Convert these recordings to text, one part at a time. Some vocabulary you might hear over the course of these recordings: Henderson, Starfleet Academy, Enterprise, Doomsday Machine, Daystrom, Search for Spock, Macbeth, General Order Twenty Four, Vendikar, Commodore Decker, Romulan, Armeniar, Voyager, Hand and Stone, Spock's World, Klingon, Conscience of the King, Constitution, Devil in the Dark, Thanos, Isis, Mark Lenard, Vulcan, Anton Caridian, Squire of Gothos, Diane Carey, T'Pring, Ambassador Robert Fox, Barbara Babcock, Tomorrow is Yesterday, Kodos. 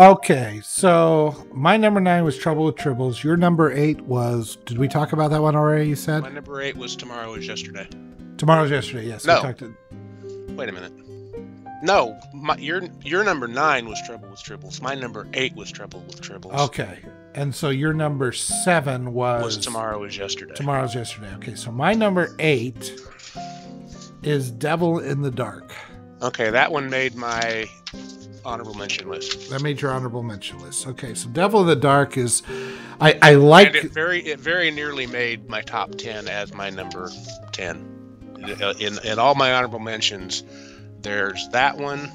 Okay, so my number 9 was Trouble with Tribbles. Your number 8 was, did we talk about that one already, you said? My number 8 was Tomorrow is Yesterday. Tomorrow is Yesterday, yes. No. We talked to... Wait a minute. No, your number 9 was Trouble with Tribbles. My number 8 was Trouble with Tribbles. Okay, and so your number 7 was Tomorrow is Yesterday. Tomorrow is Yesterday. Okay, so my number 8 is Devil in the Dark. Okay, that one made my honorable mention list. That made your honorable mention list. Okay, so Devil in the Dark is, I like. And it very nearly made my top 10 as my number 10. In all my honorable mentions. There's that one,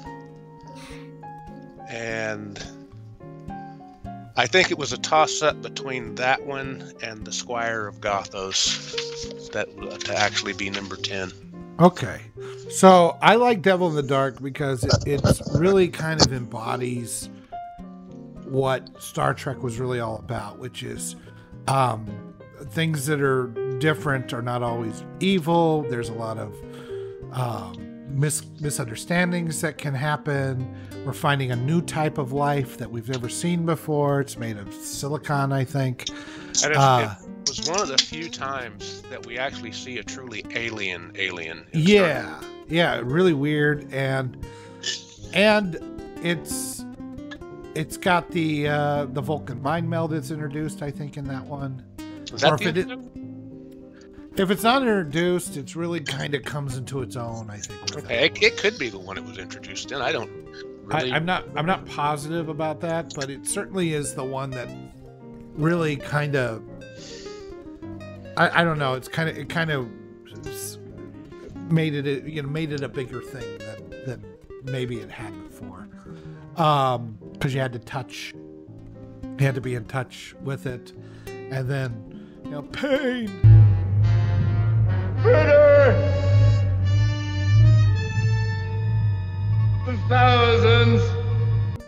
and I think it was a toss-up between that one and the Squire of Gothos that to actually be number 10. Okay, so I like Devil in the Dark because it really kind of embodies what Star Trek was really all about, which is things that are different are not always evil. There's a lot of misunderstandings that can happen. We're finding a new type of life that we've never seen before. It's made of silicon, I think. And it was one of the few times that we actually see a truly alien. Yeah, yeah, really weird, and it's got the Vulcan mind meld that's introduced, I think, in that one. Is that if it's not introduced, it's really kind of comes into its own, I think. Okay, it could be the one it was introduced in. I don't really... I'm not positive about that, but it certainly is the one that really kind of... I don't know. It's kind of... It kind of made it, you know, made it a bigger thing than maybe it had before. Because you had to be in touch with it, and then, you know, pain. The thousands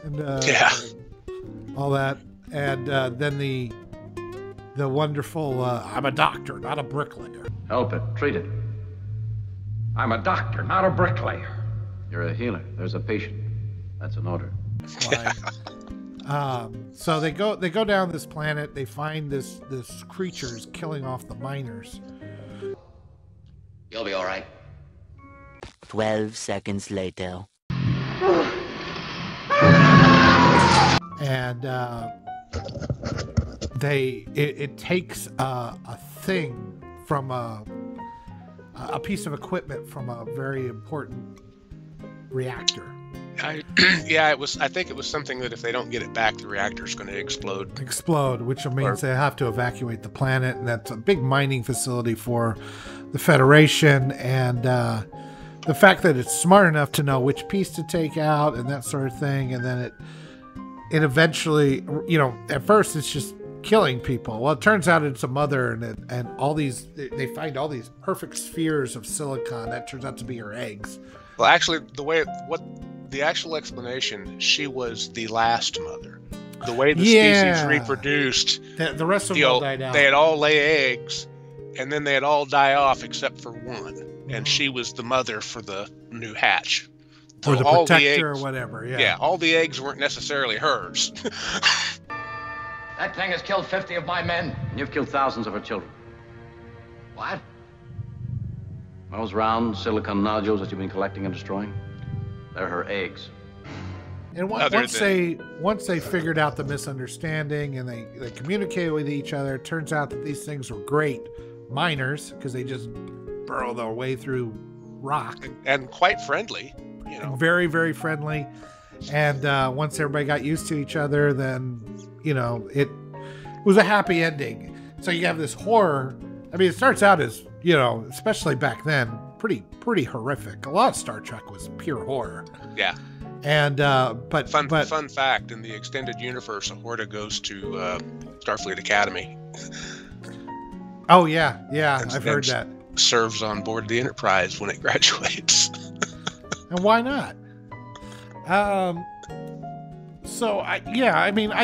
and yeah, all that, and then the wonderful I'm a doctor, not a bricklayer. Help it, treat it. I'm a doctor, not a bricklayer. You're a healer. There's a patient. That's an order. Yeah. So they go down this planet. They find this creature is killing off the miners. You'll be all right. 12 seconds later. And it takes a thing from a piece of equipment from a very important reactor. Yeah, it was. I think it was something that if they don't get it back, the reactor's going to explode. Explode, which means they have to evacuate the planet, and that's a big mining facility for the Federation. And the fact that it's smart enough to know which piece to take out and that sort of thing, and then it eventually, you know, at first it's just killing people. Well, it turns out it's a mother, and all these they find all these perfect spheres of silicon that turns out to be her eggs. Well, actually, the actual explanation, she was the last mother. The way the species reproduced, the rest of them all died out. They had all lay eggs, and then they'd all die off except for one. Mm-hmm. And she was the mother for the new hatch. So or the all protector the eggs, or whatever, yeah. Yeah, all the eggs weren't necessarily hers. That thing has killed 50 of my men. And you've killed thousands of her children. What? Those round silicon nodules that you've been collecting and destroying? They're her eggs. And once they figured out the misunderstanding and they communicated with each other, it turns out that these things were great miners because they just burrow their way through rock. And quite friendly. You know. And very, very friendly. And once everybody got used to each other, then, you know, it was a happy ending. So you have this horror. I mean, it starts out as, you know, especially back then, pretty horrific. A lot of Star Trek was pure horror. Yeah. And fun fact, in the extended universe, Horta goes to Starfleet Academy. Oh yeah, yeah, I've heard that. Serves on board the Enterprise when it graduates. And why not? So I think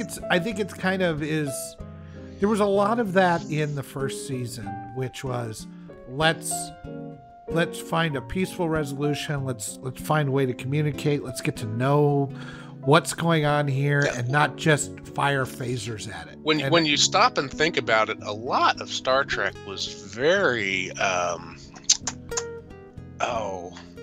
it's kind of is. There was a lot of that in the first season, which was let's find a peaceful resolution. Let's find a way to communicate. Let's get to know what's going on here, yeah, and not just fire phasers at it. When you stop and think about it, a lot of Star Trek was very,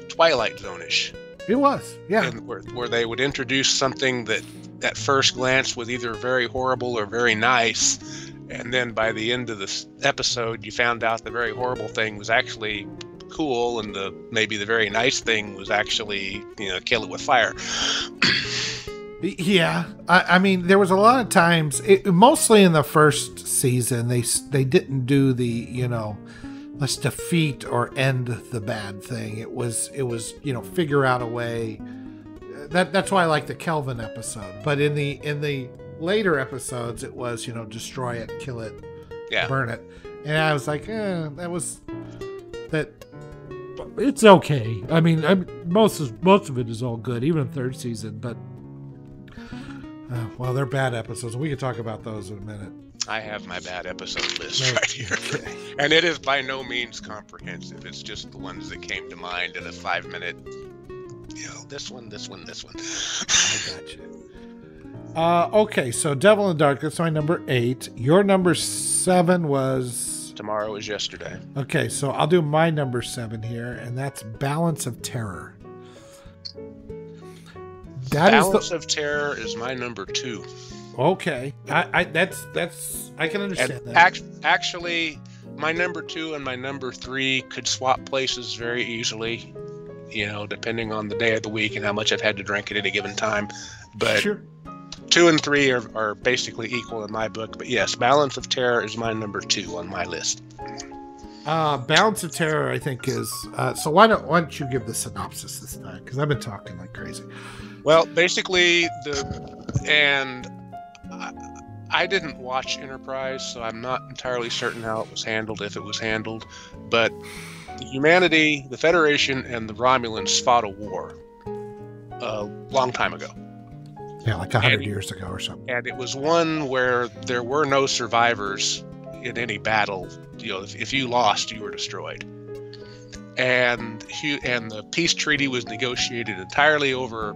Twilight Zone-ish. It was, yeah. And where they would introduce something that at first glance was either very horrible or very nice, and then by the end of the episode, you found out the very horrible thing was actually cool, and maybe the very nice thing was actually, kill it with fire. Yeah, I mean, there was a lot of times, mostly in the first season, they didn't do the, let's defeat or end the bad thing. It was figure out a way. That's why I like the Kelvin episode. But in the later episodes, it was destroy it, kill it, yeah, burn it. And I was like, that. It's okay. I mean, most of it is all good, even third season. But they're bad episodes. We could talk about those in a minute. I have my bad episode list right here. Okay. And it is by no means comprehensive. It's just the ones that came to mind in a 5-minute, this one. I got you. Okay, so Devil in the Dark, that's my number 8. Your number 7 was? Tomorrow is Yesterday. Okay, so I'll do my number 7 here, and that's Balance of Terror. Balance of Terror is my number 2. Okay, I can understand that. Actually, my number 2 and my number 3 could swap places very easily, depending on the day of the week and how much I've had to drink at any given time. But sure, 2 and 3 are basically equal in my book. But yes, Balance of Terror is my number 2 on my list. Balance of Terror, I think, is... so why don't you give the synopsis this time? Because I've been talking like crazy. Well, basically, I didn't watch Enterprise, so I'm not entirely certain how it was handled, if it was handled, but humanity, the Federation, and the Romulans fought a war a long time ago. Yeah, like 100 years ago or something. And it was one where there were no survivors in any battle. If you lost, you were destroyed. And the peace treaty was negotiated entirely over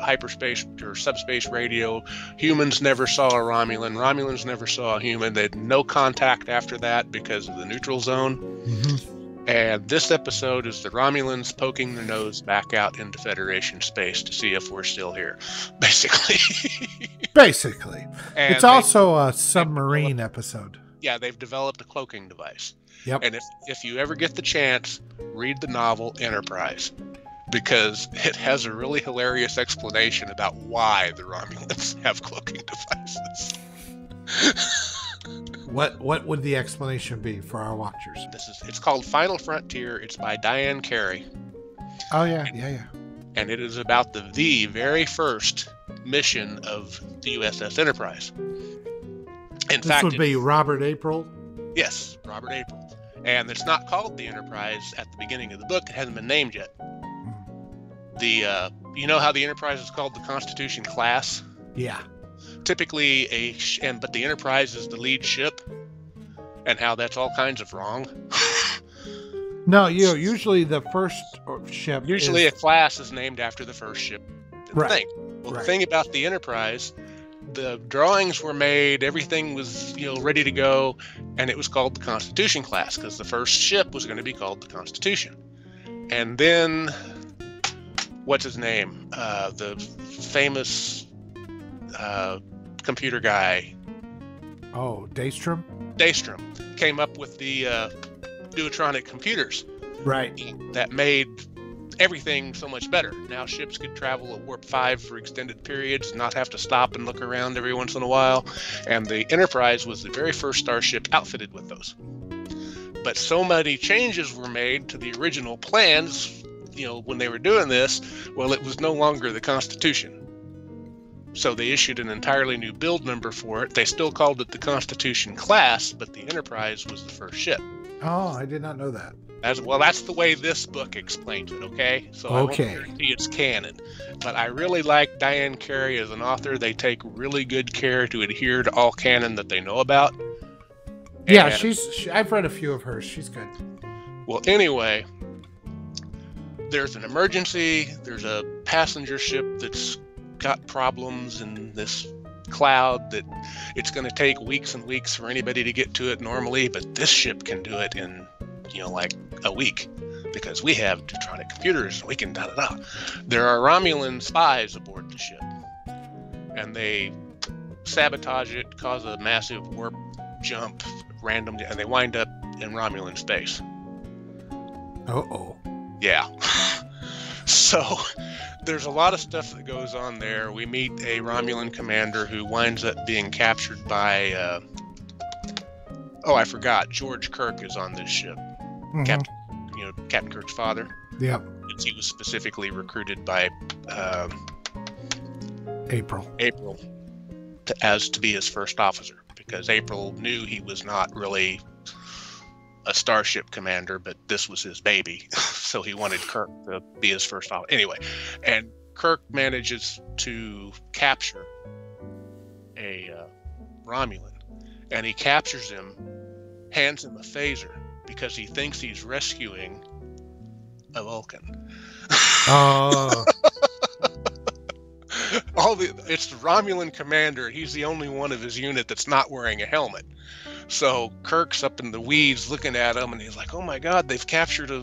hyperspace or subspace radio. Humans never saw a Romulan. Romulans never saw a human. They had no contact after that because of the neutral zone. Mm-hmm. And this episode is the Romulans poking their nose back out into Federation space to see if we're still here, basically. Basically. And it's also a submarine episode. Yeah, they've developed a cloaking device. Yep. And if you ever get the chance, read the novel Enterprise, because it has a really hilarious explanation about why the Romulans have cloaking devices. What would the explanation be for our watchers? It's called Final Frontier. It's by Diane Carey. Oh, yeah, yeah. And it is about the very first mission of the USS Enterprise. In fact, would be Robert April? Yes, Robert April. And it's not called the Enterprise at the beginning of the book. It hasn't been named yet. The how the Enterprise is called the Constitution class? Yeah. Typically but the Enterprise is the lead ship, and how that's all kinds of wrong. No, usually the first ship. Usually a class is named after the first ship. Right. The thing about the Enterprise, the drawings were made, everything was ready to go, and it was called the Constitution class because the first ship was going to be called the Constitution, and then. What's his name? The famous computer guy. Oh, Daystrom? Daystrom came up with the duotronic computers. Right. That made everything so much better. Now ships could travel at warp 5 for extended periods and not have to stop and look around every once in a while. And the Enterprise was the very first starship outfitted with those. But so many changes were made to the original plans when they were doing this, it was no longer the Constitution. So they issued an entirely new build number for it. They still called it the Constitution class, but the Enterprise was the first ship. Oh, I did not know that. That's the way this book explains it, okay? So I won't guarantee it's canon. But I really like Diane Carey as an author. They take really good care to adhere to all canon that they know about. Yeah, I've read a few of hers. She's good. Well, anyway... There's an emergency, there's a passenger ship that's got problems in this cloud that it's going to take weeks and weeks for anybody to get to it normally, but this ship can do it in, like a week because we have duotronic computers and we can da-da-da. There are Romulan spies aboard the ship, and they sabotage it, cause a massive warp jump randomly, and they wind up in Romulan space. Uh-oh. Yeah. So there's a lot of stuff that goes on there. We meet a Romulan commander who winds up being captured by... I forgot. George Kirk is on this ship. Mm-hmm. Captain Kirk's father. Yeah. He was specifically recruited by... April. To be his first officer, because April knew he was not really a starship commander, but this was his baby, so he wanted Kirk to be his first officer. Anyway, and Kirk manages to capture a Romulan, and he captures him, hands him a phaser, because he thinks he's rescuing a Vulcan. Oh... It's the Romulan commander. He's the only one of his unit that's not wearing a helmet. So Kirk's up in the weeds looking at him, and he's like, "Oh my God, they've captured a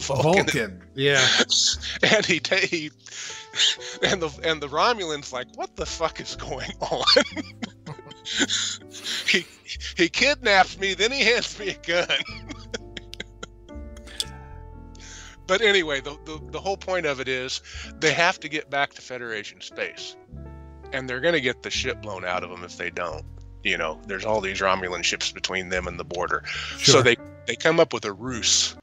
Vulcan." Vulcan, yeah. And the Romulan's like, "What the fuck is going on?" He kidnaps me, then he hands me a gun. But anyway, the whole point of it is they have to get back to Federation space, and they're going to get the shit blown out of them if they don't. There's all these Romulan ships between them and the border. Sure. So they come up with a ruse.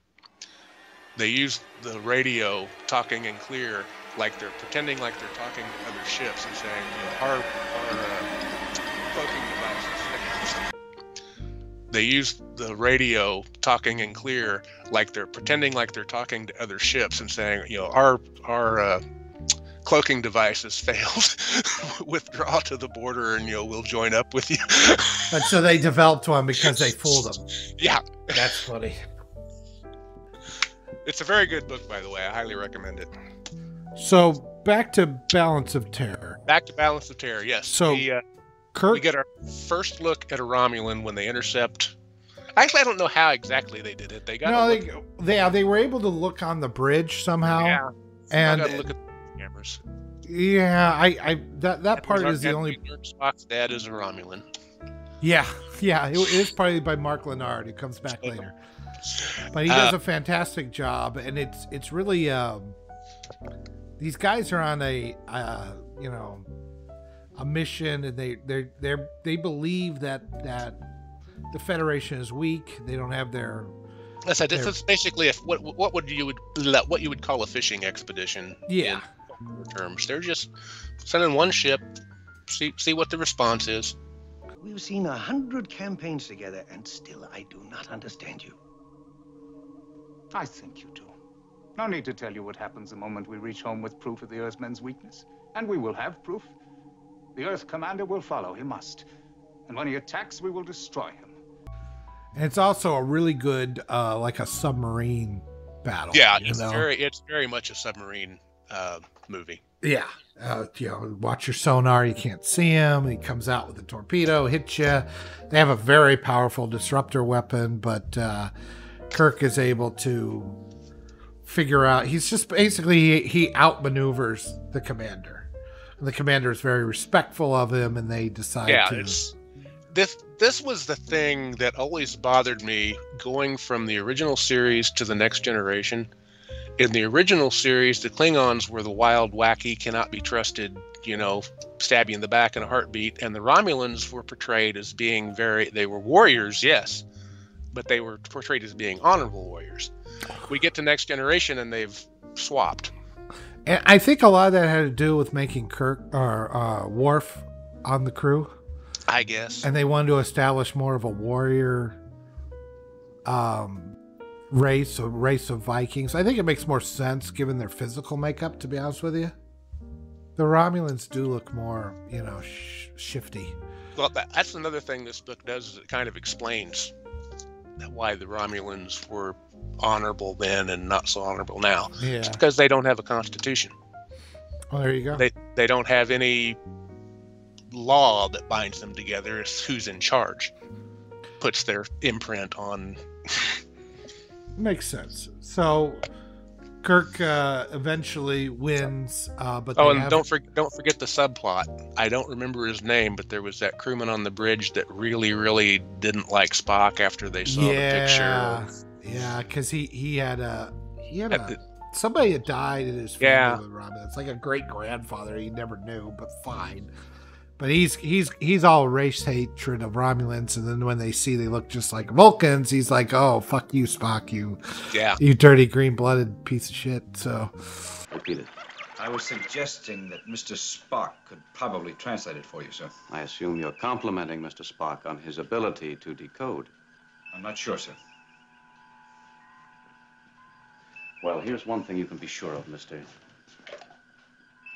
They use the radio talking and clear, like they're pretending like they're talking to other ships and saying, our cloaking devices. They use the radio talking and clear, like they're pretending like they're talking to other ships and saying, our cloaking device has failed. Withdraw to the border and, we'll join up with you. And so they developed one because they fooled them. Yeah. That's funny. It's a very good book, by the way. I highly recommend it. So back to Balance of Terror. Yes. So we get our first look at a Romulan when they intercept. Actually, I don't know how exactly they did it. They were able to look on the bridge somehow. Yeah, and I gotta look at the cameras. Yeah, that part is the only. Spock's dad is a Romulan. Yeah, it is probably by Mark Lenard, who comes back later. But he does a fantastic job, and it's really these guys are on a mission, and they believe that the Federation is weak. They don't have their. That's it. This is basically what you would call a fishing expedition. Yeah. In terms, they're just sending one ship, see what the response is. We've seen 100 campaigns together, and still I do not understand you. I think you do. No need to tell you what happens the moment we reach home with proof of the Earthmen's weakness, and we will have proof. The Earth Commander will follow. He must. And when he attacks, we will destroy him. And it's also a really good, like a submarine battle. Yeah, it's very much a submarine movie. Yeah. Watch your sonar. You can't see him. He comes out with a torpedo, hits you. They have a very powerful disruptor weapon, but Kirk is able to figure out. He's just basically, he outmaneuvers the commander. And the commander is very respectful of him, and they decide to... Yeah, this was the thing that always bothered me going from the original series to the Next Generation. In the original series, the Klingons were the wild, wacky, cannot be trusted, stab you in the back in a heartbeat, and the Romulans were portrayed as being very... They were warriors, yes, but they were portrayed as being honorable warriors. We get to Next Generation, and they've swapped. And I think a lot of that had to do with making Kirk or Worf on the crew, I guess. And they wanted to establish more of a warrior race of Vikings. I think it makes more sense given their physical makeup, to be honest with you. The Romulans do look more, shifty. Well, that's another thing this book does is it kind of explains why the Romulans were honorable then and not so honorable now. Yeah. It's because they don't have a constitution. Well, there you go. They They don't have any law that binds them together. It's who's in charge puts their imprint on. Makes sense. So Kirk eventually wins, but oh, and don't forget the subplot. I don't remember his name, but there was that crewman on the bridge that really didn't like Spock after they saw the picture. Yeah, because somebody had died in his family with Robin. It's like a great grandfather he never knew, but fine. But he's all race hatred of Romulans, and then when they look just like Vulcans, he's like, "Oh, fuck you, Spock, you dirty green-blooded piece of shit." So, repeat it. I was suggesting that Mr. Spock could probably translate it for you, sir. I assume you're complimenting Mr. Spock on his ability to decode. I'm not sure, sir. Well, here's one thing you can be sure of, Mr.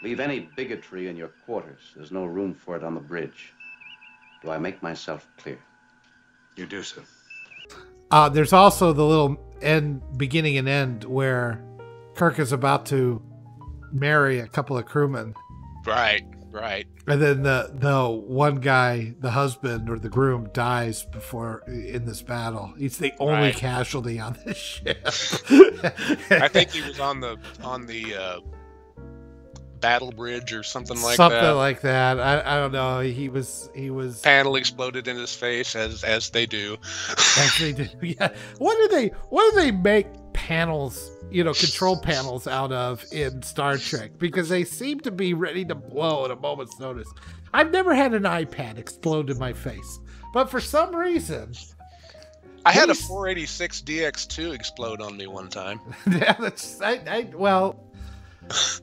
Leave any bigotry in your quarters. There's no room for it on the bridge. Do I make myself clear? You do, sir. There's also the little beginning and end where Kirk is about to marry a couple of crewmen. Right, right. And then the one guy, the husband or the groom, dies in this battle. He's the only casualty on this ship. I think he was on the battle bridge or something like that. I don't know. He was panel exploded in his face as they do. As they do. Yeah. What do they make panels, control panels out of in Star Trek? Because they seem to be ready to blow at a moment's notice. I've never had an iPad explode in my face, but for some reason I had a 486 DX2 explode on me one time. Yeah, well,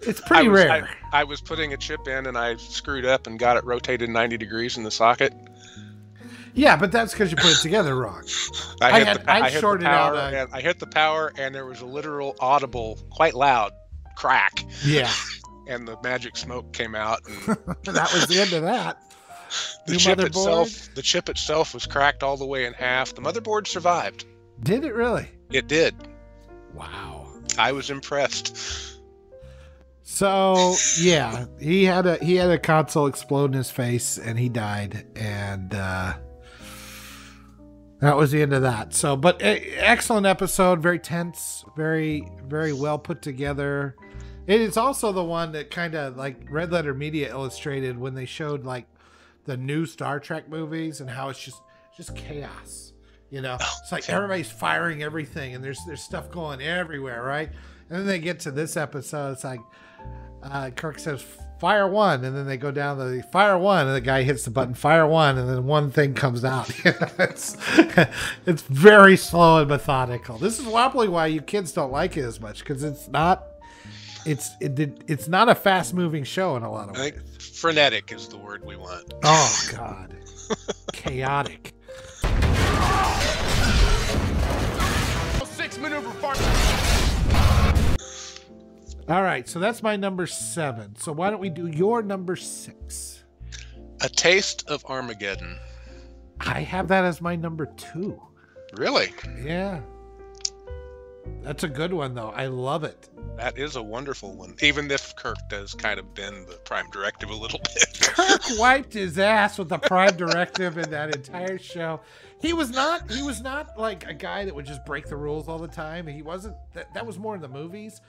it's pretty rare. I was putting a chip in and I screwed up and got it rotated 90 degrees in the socket. Yeah, but that's because you put it together wrong. I hit the power and there was a literal audible, quite loud crack. Yeah. And the magic smoke came out. And that was the end of that. The chip itself was cracked all the way in half. The motherboard survived. Did it really? It did. Wow. I was impressed. So yeah, he had a console explode in his face and he died, and that was the end of that. So, but excellent episode, very tense, very, very well put together. It is also the one that kind of like Red Letter Media illustrated when they showed like the new Star Trek movies and how it's just chaos. It's like everybody's firing everything and there's stuff going everywhere, right? And then they get to this episode. It's like. Kirk says fire one, and then they go down the fire one, and the guy hits the button fire one, and then one thing comes out. It's very slow and methodical. This is probably why you kids don't like it as much, because it's not a fast moving show in a lot of ways. I think frenetic is the word we want. Oh God, chaotic. 6 maneuver fire. All right, so that's my number 7. So why don't we do your number 6? A Taste of Armageddon. I have that as my number 2. Really? Yeah. That's a good one, though. I love it. That is a wonderful one, even if Kirk does kind of bend the prime directive a little bit. Kirk wiped his ass with the prime directive in that entire show. He was not like a guy that would just break the rules all the time. He wasn't. That was more in the movies.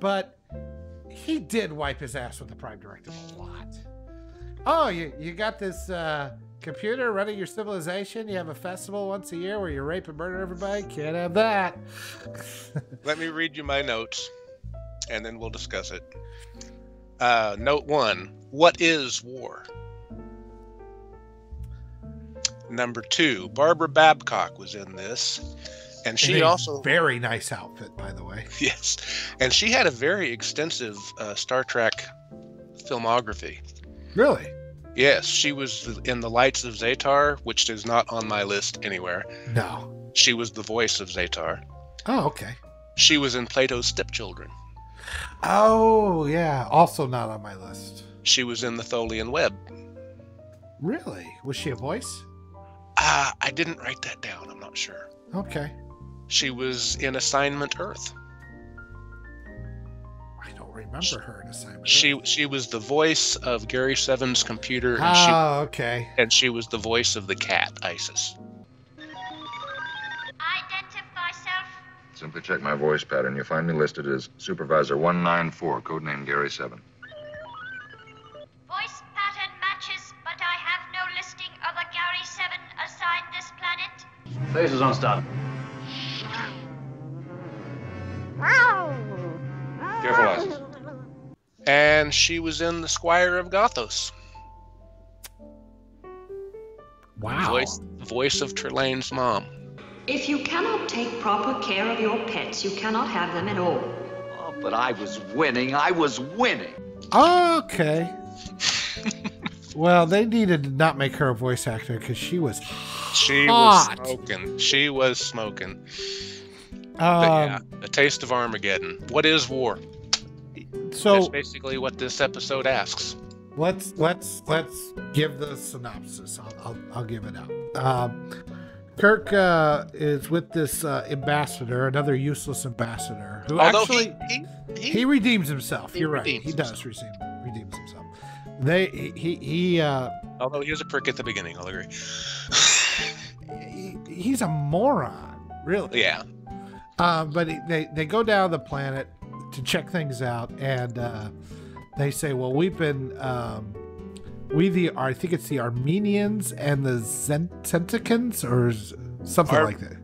But he did wipe his ass with the prime directive a lot. Oh, you got this computer running your civilization. You have a festival once a year where you rape and murder everybody. Can't have that. Let me read you my notes, and then we'll discuss it. Note 1, what is war? Number 2, Barbara Babcock was in this. And she also very nice outfit, by the way. Yes. And she had a very extensive Star Trek filmography. Really? Yes. She was in The Lights of Zatar, which is not on my list anywhere. No. She was the voice of Zatar. Oh, okay. She was in Plato's Stepchildren. Oh, yeah. Also not on my list. She was in The Tholian Web. Really? Was she a voice? I didn't write that down. I'm not sure. Okay. She was in Assignment Earth. I don't remember her in Assignment. She was the voice of Gary Seven's computer. And oh, okay. And she was the voice of the cat, Isis. Identify self. Simply check my voice pattern. You'll find me listed as Supervisor 194, codename Gary Seven. Voice pattern matches, but I have no listing of a Gary Seven assigned this planet. Phases on start. Careful, Isis. And she was in the Squire of Gothos. Wow. Voice of Trelane's mom. If you cannot take proper care of your pets, you cannot have them at all. Oh, but I was winning. I was winning. Okay. Well, they needed to not make her a voice actor because she was hot. She was smoking. Yeah, a Taste of Armageddon. What is war? So that's basically what this episode asks. Let's give the synopsis. I'll give it up. Kirk is with this ambassador, another useless ambassador, who he redeems himself. You're right. He does redeem himself. Although he was a prick at the beginning, I'll agree. he's a moron, really. Yeah. But they go down the planet to check things out, and they say, well, we've been, I think it's the Armenians and the Zenticans or something like that.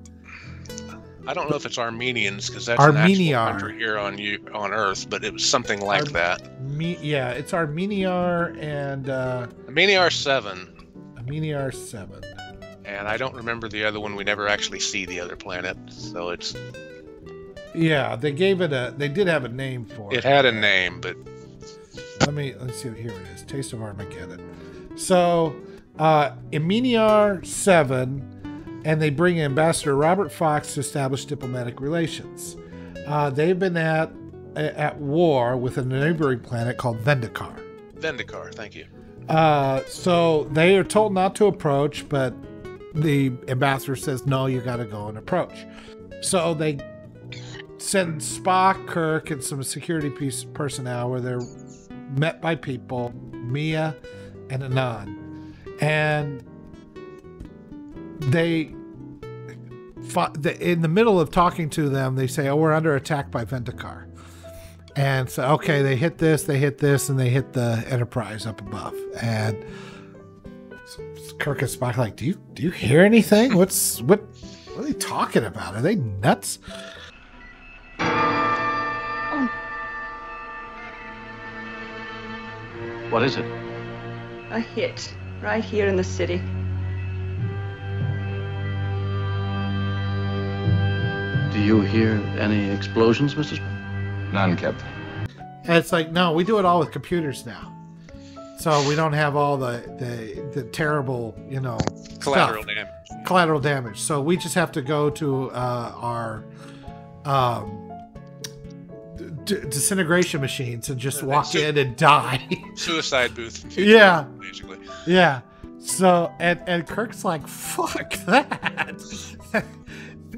I don't know if it's Armenians because that's an actual country here on Earth, but it was something like that. Yeah, it's Armeniar and... Armeniar 7. Armeniar 7. And I don't remember the other one. We never actually see the other planet, so it's... Yeah, they gave it a... They did have a name for it. It had a name, but... Let's see. Here it is. Taste of Armageddon. So, Armeniar 7, and they bring Ambassador Robert Fox to establish diplomatic relations. They've been at war with a neighboring planet called Vendikar. Vendikar, thank you. So, they are told not to approach, but... The ambassador says, no, you got to go and approach. So they send Spock, Kirk, and some security personnel where they're met by people, Mia and Anand. And in the middle of talking to them, they say, oh, we're under attack by Vendikar. And so, okay, they hit this, and they hit the Enterprise up above. And... Kirk and Spock like, do you hear anything? What are they talking about? Are they nuts? Oh. What is it? A hit right here in the city. Do you hear any explosions, Mrs.? None, Captain. And it's like, no, we do it all with computers now. So we don't have all the terrible, collateral damage. So we just have to go to our disintegration machines and just walk in and die. Suicide booth. Yeah. Basically. Yeah. So and Kirk's like, fuck that.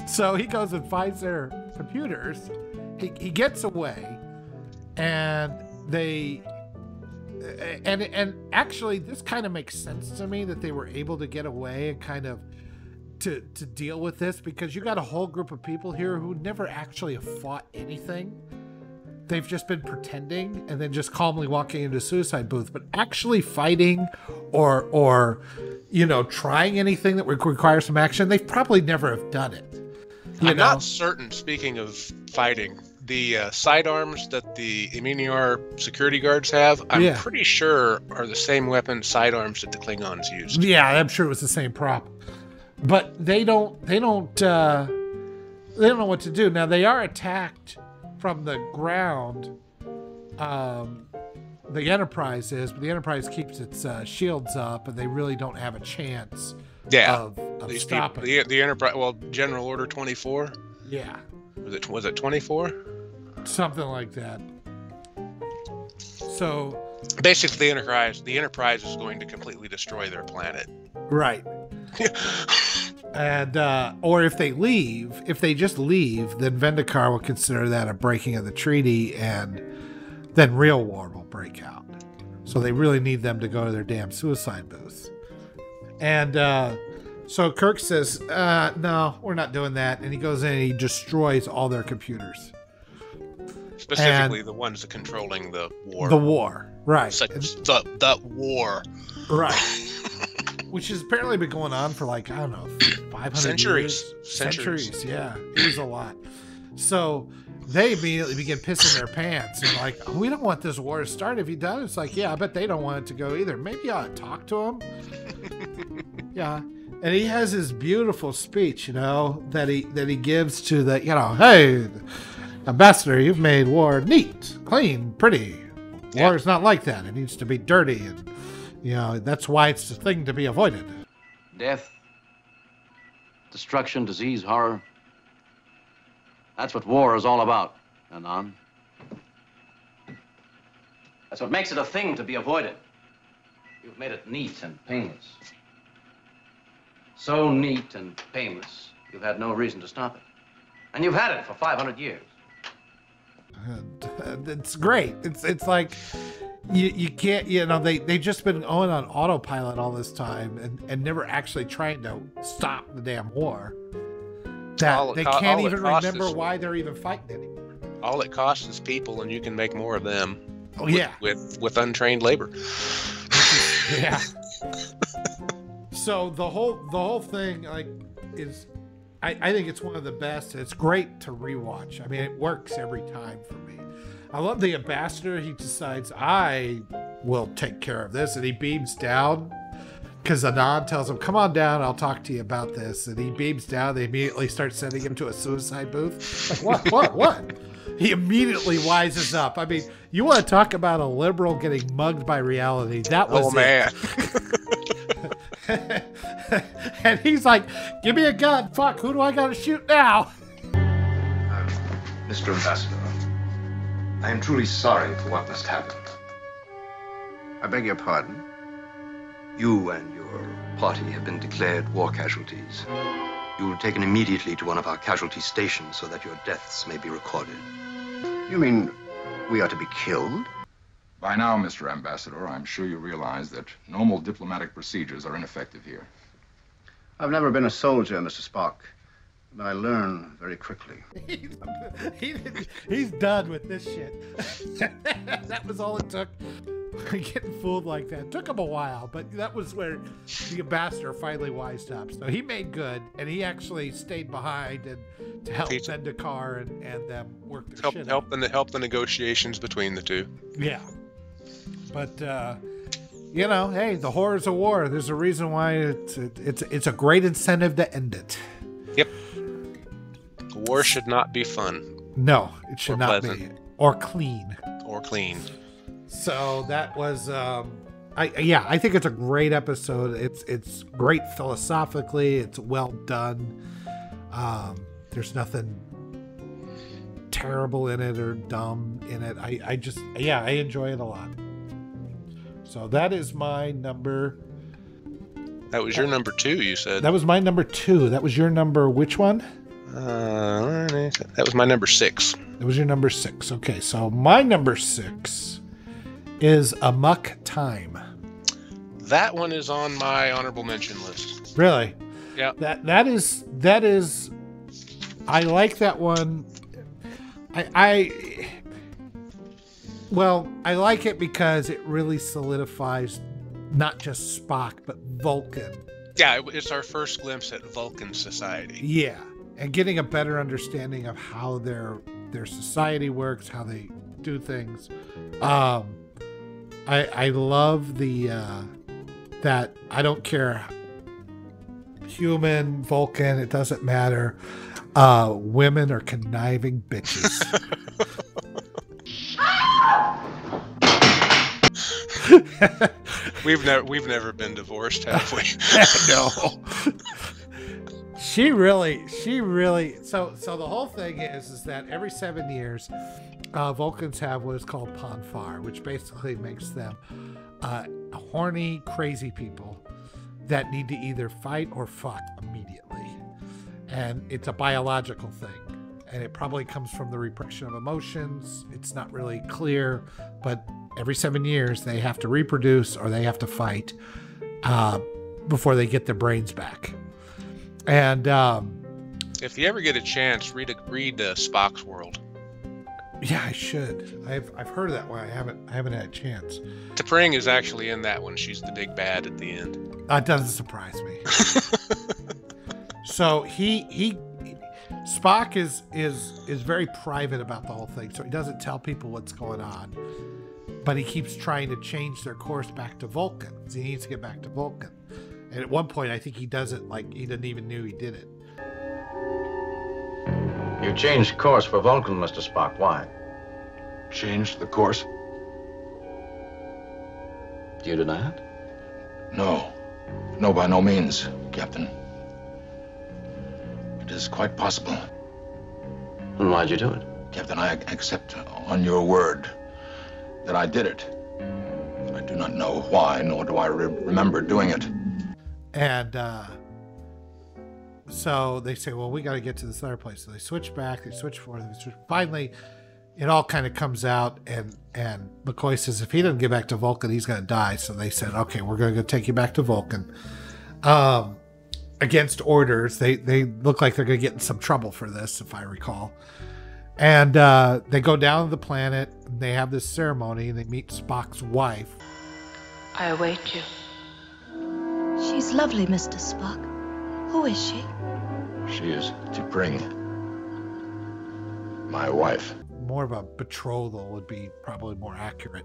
So he goes and finds their computers. He gets away, and they. And actually, this kind of makes sense to me that they were able to get away and kind of to deal with this, because you got a whole group of people here who never actually have fought anything. They've just been pretending and then just calmly walking into a suicide booth, but actually fighting or trying anything that would require some action, they probably never have done it. I'm not certain, speaking of fighting... The sidearms that the Armeniar security guards have, I'm pretty sure are the same weapon sidearms that the Klingons used. Yeah, I'm sure it was the same prop. But they don't know what to do. Now, they are attacked from the ground. The Enterprise is, but the Enterprise keeps its shields up, and they really don't have a chance of stopping. The Enterprise, well, General Order 24? Yeah. Was it 24? Something like that. So basically, the Enterprise is going to completely destroy their planet. Right. And or if they just leave, then Vendikar will consider that a breaking of the treaty and then real war will break out. So they really need them to go to their damn suicide booth. And so Kirk says, no, we're not doing that. And he goes in and he destroys all their computers. Specifically and the ones that controlling the war. The war, right. Such, the war. Right. Which has apparently been going on for like, I don't know, 500 centuries. Yeah, it was a lot. So they immediately begin pissing their pants and like, oh, we don't want this war to start. If he does, it's like, yeah, I bet they don't want it to go either. Maybe I ought to talk to him. Yeah. And he has his beautiful speech, you know, that he gives to the, you know, hey, Ambassador, you've made war neat, clean, pretty. War is not like that. It needs to be dirty, and you know, that's why it's the thing to be avoided. Death, destruction, disease, horror. That's what war is all about, Anon. That's what makes it a thing to be avoided. You've made it neat and painless. So neat and painless, you've had no reason to stop it. And you've had it for 500 years. It's great. It's like you can't, you know, they just been going on autopilot all this time and never actually trying to stop the damn war. They can't even remember why they're even fighting anymore. All it costs is people, and you can make more of them. Oh yeah, with untrained labor. Yeah. So the whole thing, like, is, I think it's one of the best. It's great to rewatch. I mean, it works every time for me. I love the ambassador. He decides, I will take care of this. And he beams down because Anon tells him, come on down. I'll talk to you about this. And he beams down. They immediately start sending him to a suicide booth. Like, what? He immediately wises up. I mean, you want to talk about a liberal getting mugged by reality. That was it. Oh, man. And he's like, give me a gun. Fuck, who do I gotta shoot now? Mr. Ambassador, I am truly sorry for what must happen. I beg your pardon. You and your party have been declared war casualties. You were taken immediately to one of our casualty stations so that your deaths may be recorded. You mean we are to be killed? By now, Mr. Ambassador, I'm sure you realize that normal diplomatic procedures are ineffective here. I've never been a soldier, Mr. Spock, but I learn very quickly. He's done with this shit. That was all it took. Getting fooled like that. It took him a while, but that was where the ambassador finally wised up. So he made good, and he actually stayed behind and to help Vendikar and them work their shit out. Help the negotiations between the two. Yeah. But, you know, hey, the horrors of war. There's a reason why it's a great incentive to end it. Yep. War should not be fun. No, it should not be. Or clean. Or clean. So that was, I think it's a great episode. It's great philosophically. It's well done. There's nothing terrible in it or dumb in it. I enjoy it a lot. So that is my number. That was your number two, you said. That was my number two. That was your number, which one? That was my number six. That was your number six. Okay, so my number six is Amok Time. That one is on my honorable mention list. Really? Yeah. That is. I like that one. I like it because it really solidifies not just Spock, but Vulcan. Yeah, it's our first glimpse at Vulcan society. Yeah, and getting a better understanding of how their society works, how they do things. I love the that I don't care, human, Vulcan, it doesn't matter. Women are conniving bitches. We've never been divorced, have we? No. She really. So the whole thing is that every 7 years, Vulcans have what is called Pon farr, which basically makes them horny, crazy people that need to either fight or fuck immediately, and it's a biological thing. and it probably comes from the repression of emotions. It's not really clear, but every 7 years they have to reproduce or they have to fight before they get their brains back. And if you ever get a chance, read Spock's World. Yeah, I should. I've heard of that one. I haven't had a chance. T'Pring is actually in that one. She's the big bad at the end. That doesn't surprise me. So Spock is very private about the whole thing. So he doesn't tell people what's going on, but he keeps trying to change their course back to Vulcan. He needs to get back to Vulcan. And at one point, I think he does it like he didn't even knew he did it. You changed course for Vulcan, Mr. Spock. Why? Changed the course? Do you deny it? No. No, by no means, Captain. It is quite possible. Then why'd you do it? Captain, I accept on your word that I did it. I do not know why, nor do I remember doing it. And, so they say, well, we got to get to this other place. So they switch back, they switch forward, they switch. Finally, it all kind of comes out, and McCoy says, if he doesn't get back to Vulcan, he's going to die. So they said, okay, we're going to go take you back to Vulcan. Against orders, they look like they're going to get in some trouble for this, if I recall. And they go down to the planet, and they have this ceremony, and they meet Spock's wife. I await you. She's lovely, Mr. Spock. Who is she? She is T'Pring, my wife. More of a betrothal would be probably more accurate.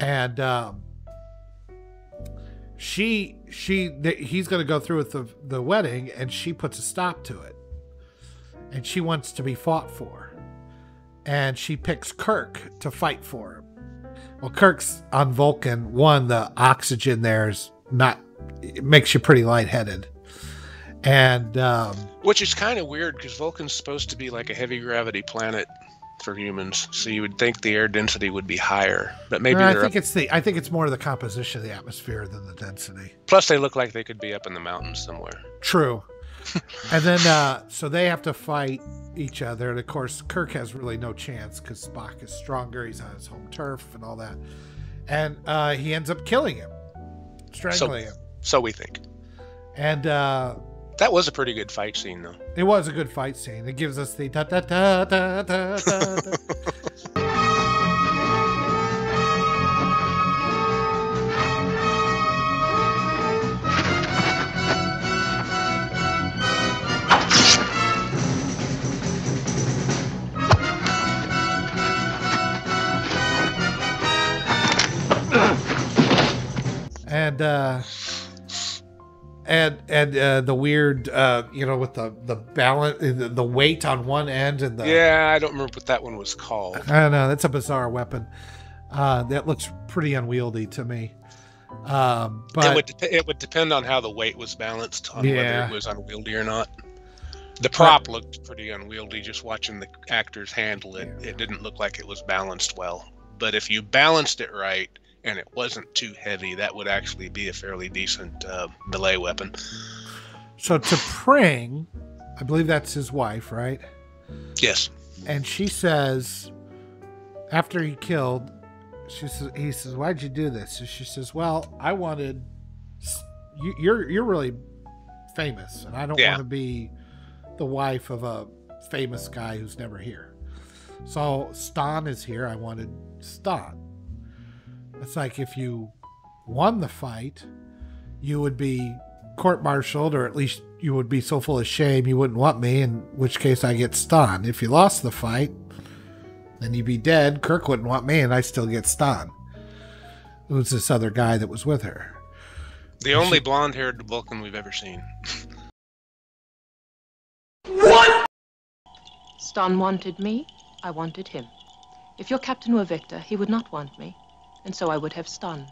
And he's going to go through with the wedding, and she puts a stop to it. And she wants to be fought for. And she picks Kirk to fight for him. Well, Kirk's on Vulcan. One, the oxygen there is not, it makes you pretty lightheaded. And which is kind of weird, because Vulcan's supposed to be like a heavy gravity planet for humans, so you would think the air density would be higher, but maybe I think it's more the composition of the atmosphere than the density. Plus they look like they could be up in the mountains somewhere. True. And then so they have to fight each other, and of course Kirk has really no chance because Spock is stronger, he's on his home turf and all that, and he ends up killing him, strangling him, so we think. And that was a pretty good fight scene, though. It was a good fight scene. It gives us the da-da-da-da-da-da-da. And, the weird, with the balance, the weight on one end, and the I don't remember what that one was called. I don't know. That's a bizarre weapon. That looks pretty unwieldy to me. But it would depend on how the weight was balanced on whether it was unwieldy or not. The prop looked pretty unwieldy. Just watching the actors handle it, it didn't look like it was balanced well. But if you balanced it right, and it wasn't too heavy, that would actually be a fairly decent melee weapon. So T'Pring, I believe that's his wife, right? Yes. And she says, after he killed, he says, why'd you do this? And she says, well, I wanted, you're really famous, and I don't want to be the wife of a famous guy who's never here. So Stan is here. I wanted Stan. It's like, if you won the fight, you would be court-martialed, or at least you would be so full of shame you wouldn't want me, in which case I get Stan. If you lost the fight, then you'd be dead. Kirk wouldn't want me, and I still get Stan. It was this other guy that was with her. The only blonde-haired Vulcan we've ever seen. What? Stan wanted me. I wanted him. If your captain were Victor, he would not want me. And so I would have Stan.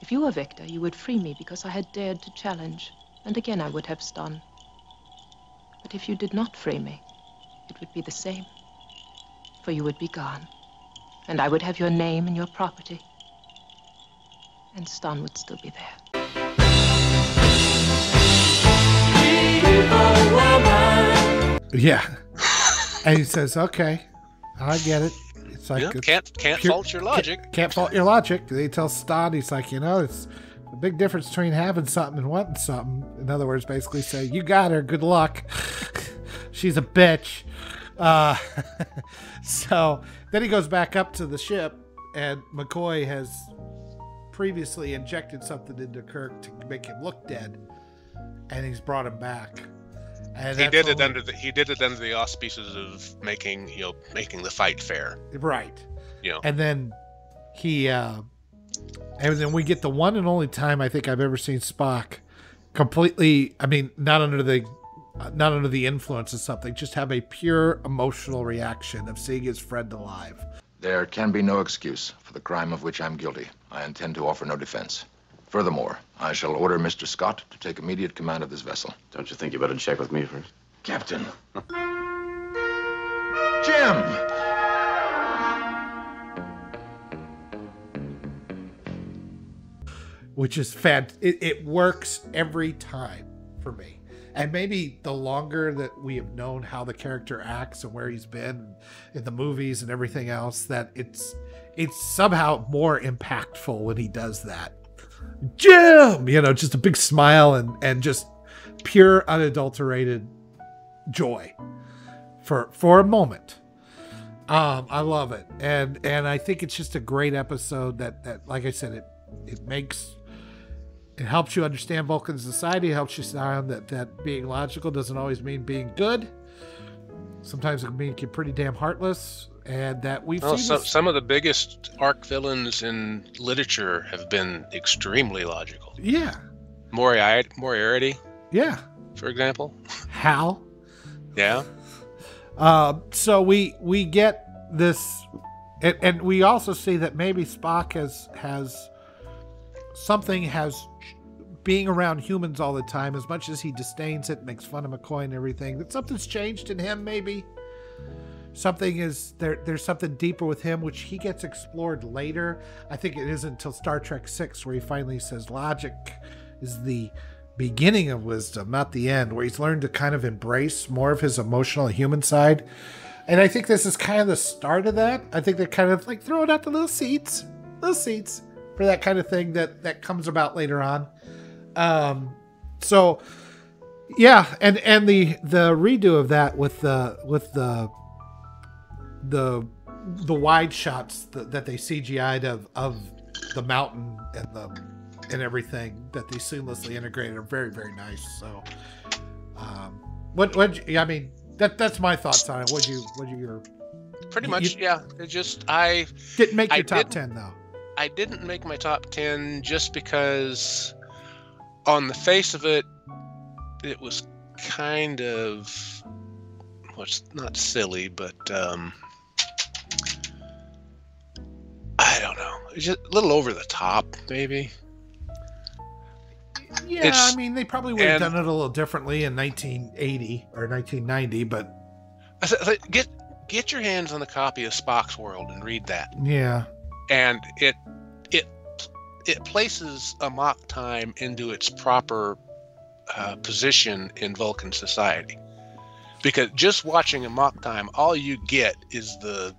If you were Victor, you would free me because I had dared to challenge, and again I would have Stan. But if you did not free me, it would be the same, for you would be gone, and I would have your name and your property, and Stan would still be there. Yeah. And he says, okay, I get it. It's like, yeah, can't fault your logic. Can't fault your logic. They tell Stott, he's like, you know, it's a big difference between having something and wanting something. In other words, basically say, you got her, good luck. She's a bitch. So then he goes back up to the ship, and McCoy has previously injected something into Kirk to make him look dead, and he's brought him back. And he did it under the auspices of making, you know, making the fight fair, right? You know, and then he and then we get the one and only time I think I've ever seen Spock completely, I mean, not under the influence of something, just have a pure emotional reaction of seeing his friend alive. There can be no excuse for the crime of which I'm guilty. I intend to offer no defense. Furthermore, I shall order Mr. Scott to take immediate command of this vessel. Don't you think you better check with me first? Captain. Jim! Which is it works every time for me. And maybe the longer that we have known how the character acts and where he's been in the movies and everything else, that it's somehow more impactful when he does that. Jim, you know, just a big smile and just pure unadulterated joy for a moment. I love it, and I think it's just a great episode that like I said, it helps you understand Vulcan society. It helps you sound that being logical doesn't always mean being good. Sometimes it can mean you're pretty damn heartless. And that we've seen some of the biggest arc villains in literature have been extremely logical. Yeah. Moriarty. Yeah. For example. Hal. Yeah. So we get this, and we also see that maybe Spock has something, being around humans all the time, as much as he disdains it, makes fun of McCoy and everything, that something's changed in him maybe. Something is there's something deeper with him, which he gets explored later. I think it isn't until Star Trek VI where he finally says logic is the beginning of wisdom, not the end, where he's learned to kind of embrace more of his emotional human side. And I think this is kind of the start of that. I think they're kind of like throwing out the little seeds for that kind of thing that comes about later on. So yeah, and the redo of that with the wide shots that they CGI'd of the mountain and everything that they seamlessly integrated are very, very nice. So, I mean, that's my thoughts on it. Pretty much, yeah. It just I didn't make your top 10 though. I didn't make my top 10 just because, on the face of it, it was kind of not silly, but. I don't know. It's just a little over the top, maybe. Yeah, I mean, they probably would have done it a little differently in 1980 or 1990, but... Get your hands on a copy of Spock's World and read that. Yeah. And it places Amok Time into its proper position in Vulcan society. Because just watching Amok Time, all you get is the...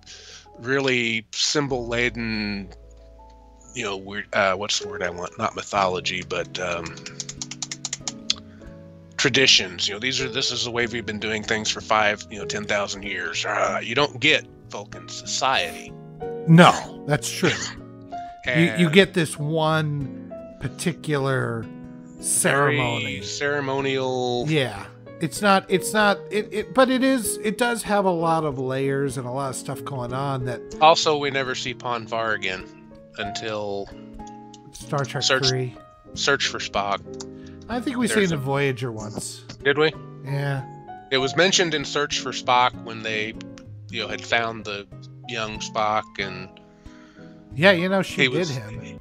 really symbol-laden, you know, weird, what's the word I want? Not mythology, but traditions. You know, this is the way we've been doing things for 10,000 years. You don't get Vulcan society. No, that's true. you get this one particular ceremony, ceremonial. Yeah. It does have a lot of layers and a lot of stuff going on that... Also, we never see Pon Farr again until... Star Trek 3. Search for Spock. I think we've seen the Voyager once. Did we? Yeah. It was mentioned in Search for Spock when they, you know, had found the young Spock and... Yeah, you know, she did him.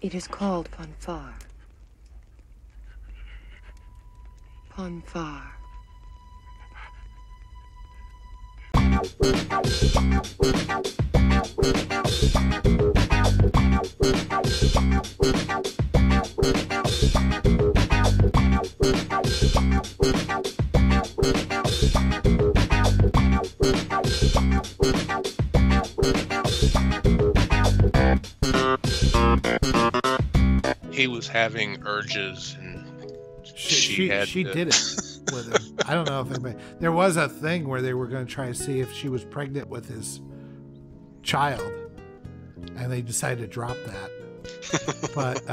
It is called Pon Farr. Pon farr. he was having urges, and she did it with him. I don't know if anybody. There was a thing where they were going to try to see if she was pregnant with his child, and they decided to drop that. But